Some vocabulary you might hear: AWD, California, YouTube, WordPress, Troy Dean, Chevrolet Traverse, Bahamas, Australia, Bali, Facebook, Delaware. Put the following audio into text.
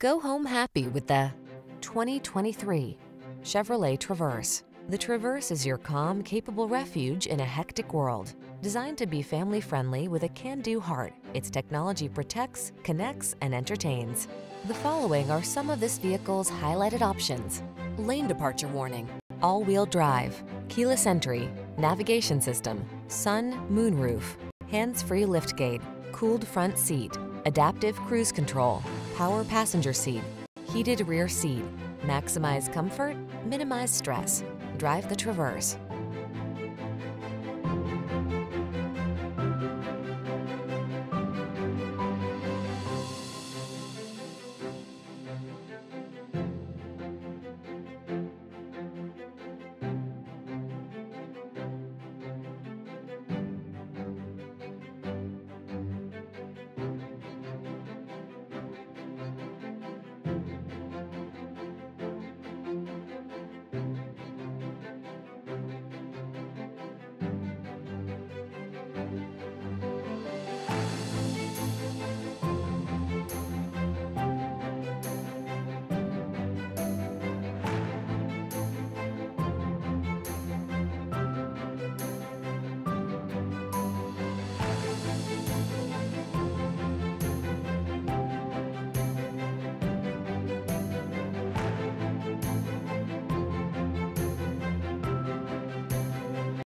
Go home happy with the 2023 Chevrolet Traverse. The Traverse is your calm, capable refuge in a hectic world. Designed to be family-friendly with a can-do heart, its technology protects, connects, and entertains. The following are some of this vehicle's highlighted options: lane departure warning, all-wheel drive, keyless entry, navigation system, sun, moon roof, hands-free liftgate, cooled front seat, adaptive cruise control, power passenger seat, heated rear seat. Maximize comfort, minimize stress. Drive the Traverse.